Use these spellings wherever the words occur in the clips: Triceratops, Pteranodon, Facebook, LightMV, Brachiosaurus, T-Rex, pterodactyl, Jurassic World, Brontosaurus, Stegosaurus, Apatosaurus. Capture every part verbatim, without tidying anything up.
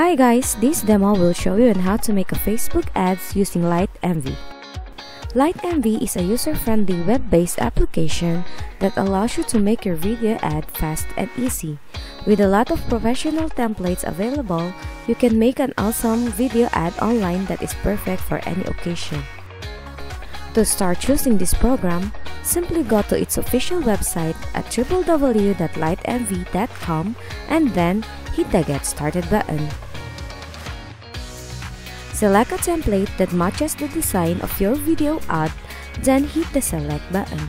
Hi guys, this demo will show you on how to make a Facebook ads using LightMV. LightMV is a user-friendly web-based application that allows you to make your video ad fast and easy. With a lot of professional templates available, you can make an awesome video ad online that is perfect for any occasion. To start choosing this program, simply go to its official website at w w w dot light m v dot com and then hit the Get Started button. Select a template that matches the design of your video ad, then hit the Select button.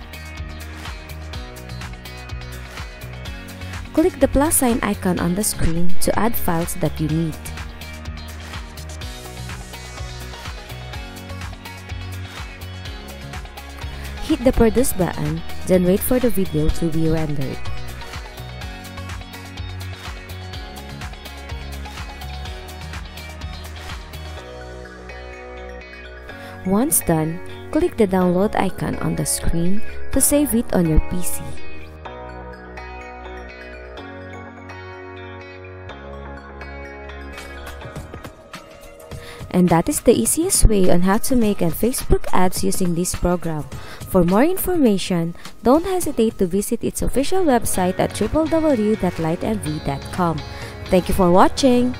Click the plus sign icon on the screen to add files that you need. Hit the Produce button, then wait for the video to be rendered. Once done, click the download icon on the screen to save it on your P C. And that is the easiest way on how to make Facebook ads using this program. For more information, don't hesitate to visit its official website at w w w dot light m v dot com. Thank you for watching!